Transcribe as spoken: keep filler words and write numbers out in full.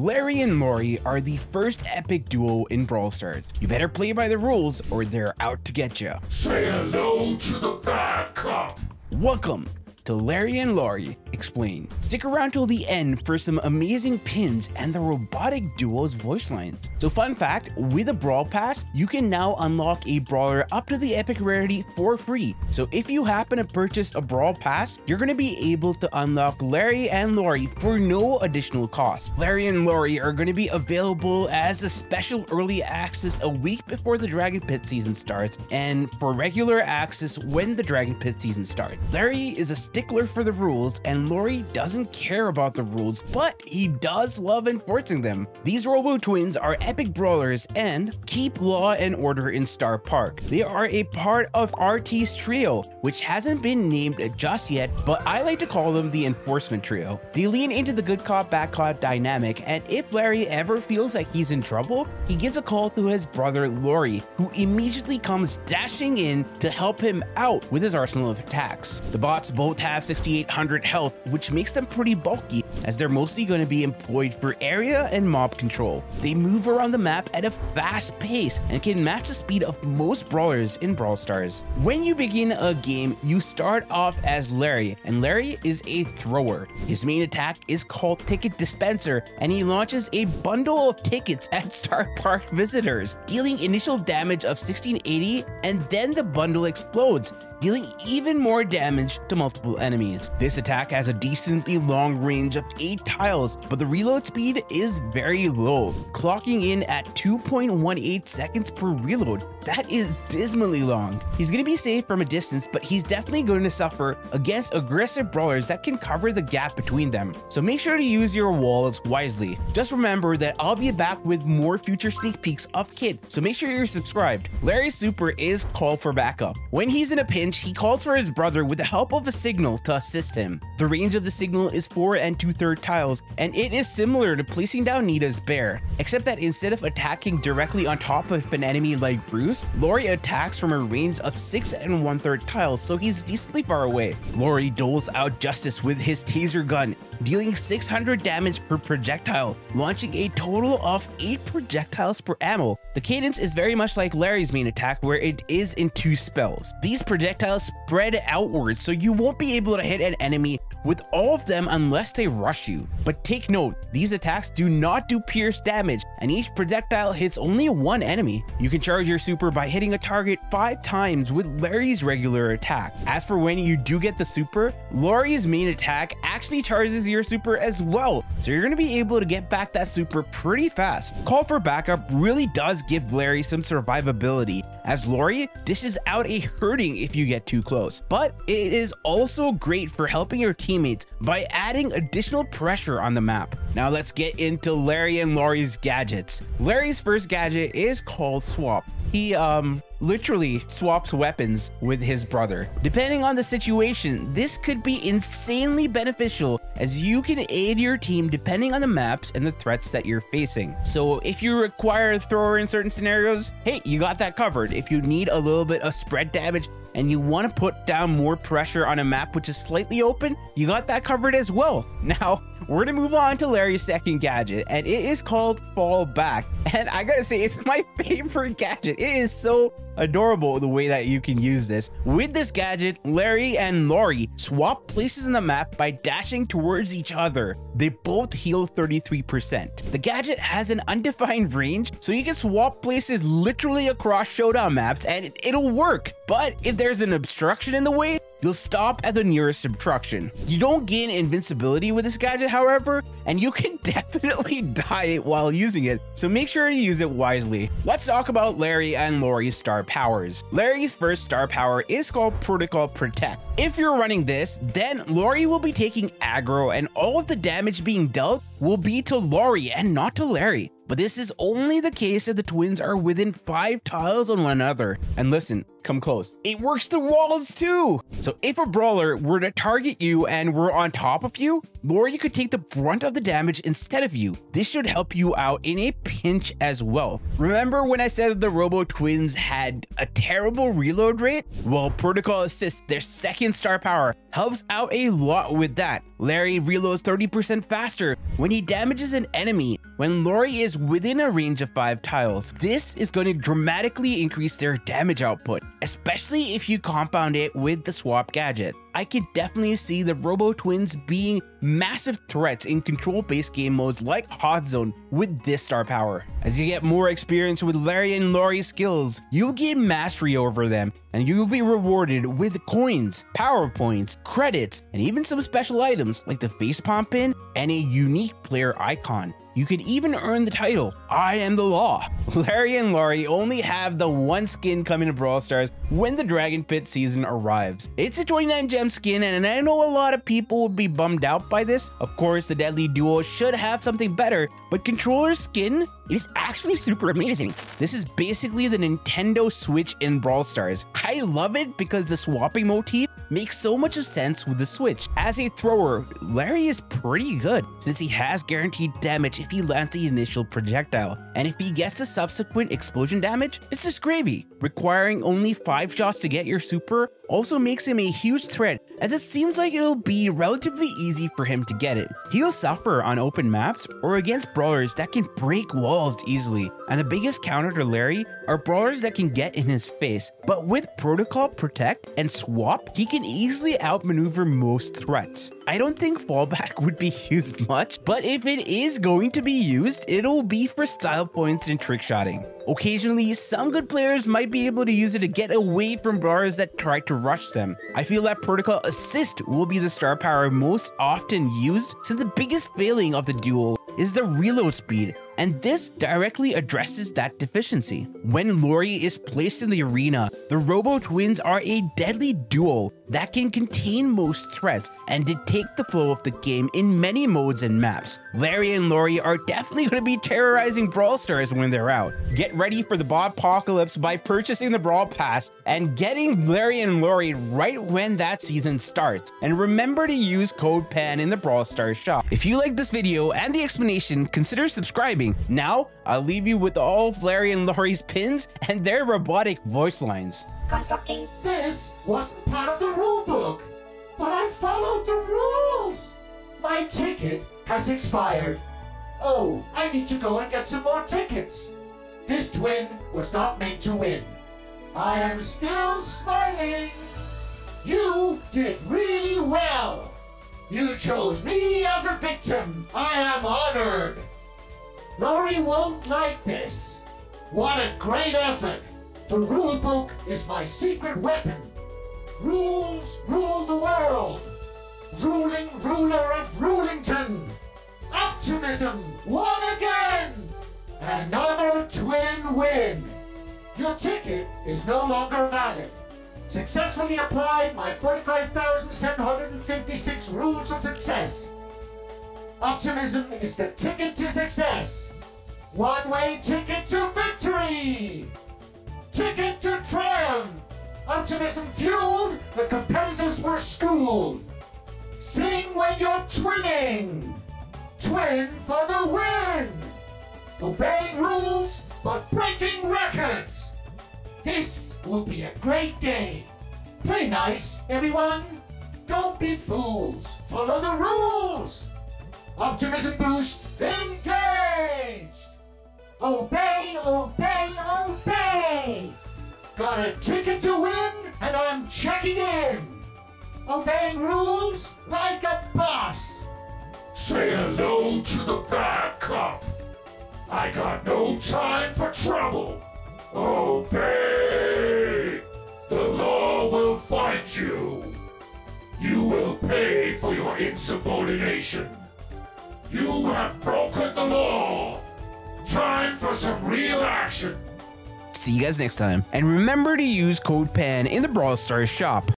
Larry and Lawrie are the first epic duo in Brawl Stars. You better play by the rules or they're out to get you. Say hello to the bad cop. Welcome to Larry and Lawrie Explain. Stick around till the end for some amazing pins and the robotic duo's voice lines. So fun fact, with a Brawl Pass, you can now unlock a brawler up to the epic rarity for free. So if you happen to purchase a Brawl Pass, you're going to be able to unlock Larry and Lawrie for no additional cost. Larry and Lawrie are going to be available as a special early access a week before the Dragon Pit season starts and for regular access when the Dragon Pit season starts. Larry is a stickler for the rules and Lawrie doesn't care about the rules, but he does love enforcing them. These Robo Twins are epic brawlers and keep law and order in Star Park. They are a part of R T's trio, which hasn't been named just yet, but I like to call them the Enforcement Trio. They lean into the good cop, bad cop dynamic, and if Larry ever feels like he's in trouble, he gives a call to his brother Lawrie, who immediately comes dashing in to help him out with his arsenal of attacks. The bots both have sixty-eight hundred health, which makes them pretty bulky as they're mostly going to be employed for area and mob control. They move around the map at a fast pace and can match the speed of most brawlers in Brawl Stars. When you begin a game, you start off as Larry, and Larry is a thrower. His main attack is called Ticket Dispenser, and he launches a bundle of tickets at Star Park visitors, dealing initial damage of sixteen eighty, and then the bundle explodes, dealing even more damage to multiple enemies. This attack has a decently long range of eight tiles, but the reload speed is very low, clocking in at two point one eight seconds per reload. That is dismally long. He's going to be safe from a distance, but he's definitely going to suffer against aggressive brawlers that can cover the gap between them. So make sure to use your walls wisely. Just remember that I'll be back with more future sneak peeks of Kid, so make sure you're subscribed. Larry's super is call for backup. When he's in a pinch, he calls for his brother with the help of a signal to assist him. The range of the signal is four and two thirds tiles, and it is similar to placing down Nita's bear, except that instead of attacking directly on top of an enemy like Bruce, Lawrie attacks from a range of six and one third tiles, so he's decently far away. Lawrie doles out justice with his taser gun, dealing six hundred damage per projectile, launching a total of eight projectiles per ammo. The cadence is very much like Larry's main attack, where it is in two spells. These projectiles spread outwards, so you won't be able to hit an enemy with all of them unless they rush you. But take note, these attacks do not do pierce damage, and each projectile hits only one enemy. You can charge your super by hitting a target five times with Larry's regular attack. As for when you do get the super, Lawrie's main attack actually charges your super as well, so you're going to be able to get back that super pretty fast. Call for backup really does give Larry some survivability, as Lawrie dishes out a hurting if you get too close, but it is also great for helping your teammates by adding additional pressure on the map. Now let's get into Larry and Lawrie's gadgets. Larry's first gadget is called Swamp. He, um... literally swaps weapons with his brother. Depending on the situation, this could be insanely beneficial as you can aid your team depending on the maps and the threats that you're facing. So if you require a thrower in certain scenarios, hey, you got that covered. If you need a little bit of spread damage and you want to put down more pressure on a map which is slightly open, you got that covered as well. Now, we're gonna move on to Larry's second gadget, and it is called Fall Back. And I gotta say, it's my favorite gadget. It is so adorable the way that you can use this. With this gadget, Larry and Lawrie swap places in the map by dashing towards each other. They both heal thirty-three percent. The gadget has an undefined range, so you can swap places literally across showdown maps and it'll work. But if there's an obstruction in the way, you'll stop at the nearest obstruction. You don't gain invincibility with this gadget, however, and you can definitely die while using it, so make sure to use it wisely. Let's talk about Larry and Lawrie's star powers. Larry's first star power is called Protocol Protect. If you're running this, then Lawrie will be taking aggro and all of the damage being dealt will be to Lawrie and not to Larry. But this is only the case if the twins are within five tiles on one another. And listen, come close. It works through walls too. So if a brawler were to target you and were on top of you, Lawrie could take the brunt of the damage instead of you. This should help you out in a pinch as well. Remember when I said the Robo Twins had a terrible reload rate? Well, Protocol Assist, their second star power, helps out a lot with that. Larry reloads thirty percent faster when he damages an enemy when Lawrie is within a range of five tiles. This is going to dramatically increase their damage output, especially if you compound it with the swap gadget. I can definitely see the Robo Twins being massive threats in control-based game modes like Hot Zone with this star power. As you get more experience with Larry and Laurie's skills, you'll gain mastery over them, and you'll be rewarded with coins, power points, credits, and even some special items like the facepalm pin and a unique player icon. You could even earn the title, I am the law. Larry and Lawrie only have the one skin coming to Brawl Stars when the Dragon Pit season arrives. It's a twenty-nine gem skin, and I know a lot of people would be bummed out by this. Of course, the Deadly Duo should have something better, but Controller's skin is actually super amazing. This is basically the Nintendo Switch in Brawl Stars. I love it because the swapping motif makes so much of sense with the Switch. As a thrower, Larry is pretty good since he has guaranteed damage if he lands the initial projectile, and if he gets the subsequent explosion damage, it's just gravy. Requiring only five shots to get your super also makes him a huge threat, as it seems like it'll be relatively easy for him to get it. He'll suffer on open maps or against brawlers that can break walls easily, and the biggest counter to Larry are brawlers that can get in his face. But with Protocol Protect and Swap, he can easily outmaneuver most threats. I don't think Fall Back would be used much, but if it is going to be used, it'll be for style points and trick shotting. Occasionally, some good players might be able to use it to get away from brawlers that try to rush them. I feel that Protocol Assist will be the star power most often used, since the biggest failing of the duo is the reload speed, and this directly addresses that deficiency. When Lawrie is placed in the arena, the Robo Twins are a deadly duo that can contain most threats and dictate the flow of the game in many modes and maps. Larry and Lawrie are definitely going to be terrorizing Brawl Stars when they're out. Get ready for the Bobpocalypse by purchasing the Brawl Pass and getting Larry and Lawrie right when that season starts. And remember to use Code PAN in the Brawl Stars shop. If you like this video and the explanation, consider subscribing. Now, I'll leave you with all of Larry and Laurie's pins and their robotic voice lines. Constructing. This wasn't part of the rulebook, but I followed the rules. My ticket has expired. Oh, I need to go and get some more tickets. This twin was not made to win. I am still smiling. You did really well. You chose me as a victim. I am honored. Lawrie won't like this. What a great effort. The rule book is my secret weapon. Rules rule the world. Ruling ruler of Rulington. Optimism won again. Another twin win. Your ticket is no longer valid. Successfully applied my forty-five thousand seven hundred fifty-six rules of success. Optimism is the ticket to success. One-way ticket to victory! Ticket to triumph! Optimism fueled, the competitors were schooled. Sing when you're twinning! Twin for the win! Obeying rules, but breaking records! This will be a great day! Play nice, everyone! Don't be fools! Follow the rules! Optimism boost, engaged! Obey, obey, obey! Got a ticket to win, and I'm checking in! Obeying rules like a boss! Say hello to the bad cop! I got no time for trouble! Obey! The law will find you! You will pay for your insubordination! You have broken the law! Time for some real action! See you guys next time, and remember to use Code PAN in the Brawl Stars shop.